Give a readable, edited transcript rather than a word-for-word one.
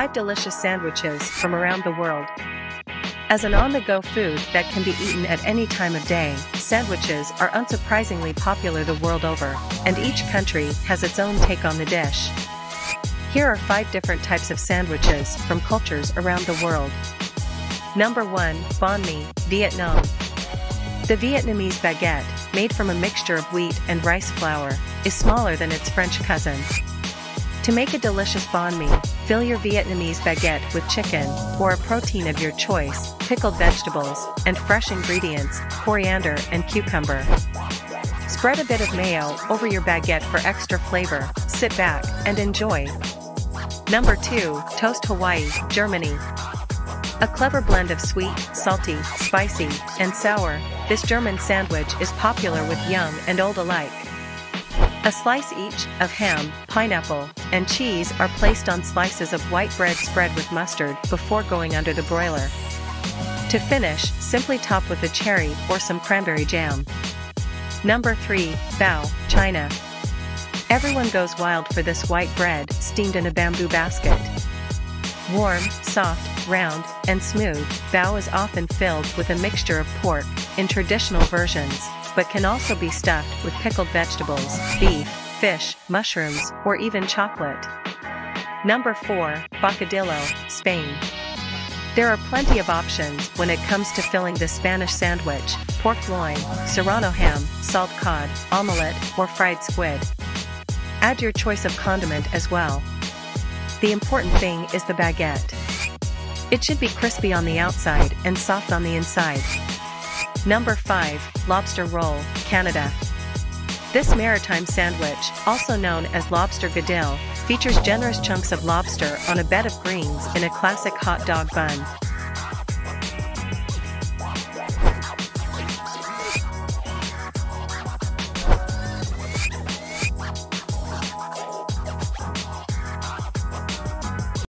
5 delicious sandwiches from around the world. As an on-the-go food that can be eaten at any time of day, sandwiches are unsurprisingly popular the world over, and each country has its own take on the dish. Here are 5 different types of sandwiches from cultures around the world. Number 1, Banh Mi, Vietnam. The Vietnamese baguette, made from a mixture of wheat and rice flour, is smaller than its French cousin. To make a delicious banh mi, fill your Vietnamese baguette with chicken, or a protein of your choice, pickled vegetables, and fresh ingredients, coriander and cucumber. Spread a bit of mayo over your baguette for extra flavor, sit back and enjoy. Number 2, Toast Hawaii, Germany. A clever blend of sweet, salty, spicy, and sour, this German sandwich is popular with young and old alike. A slice each of ham, pineapple, and cheese are placed on slices of white bread spread with mustard before going under the broiler. To finish, simply top with a cherry or some cranberry jam. Number 3, Bao, China. Everyone goes wild for this white bread steamed in a bamboo basket. Warm, soft, round, and smooth, bao is often filled with a mixture of pork, in traditional versions, but can also be stuffed with pickled vegetables, beef, fish, mushrooms, or even chocolate. Number 4, Bocadillo, Spain. There are plenty of options when it comes to filling this Spanish sandwich: pork loin, serrano ham, salt cod, omelette, or fried squid. Add your choice of condiment as well. The important thing is the baguette. It should be crispy on the outside and soft on the inside. Number 5, Lobster Roll, Canada. This maritime sandwich, also known as Lobster Guedille, features generous chunks of lobster on a bed of greens in a classic hot dog bun.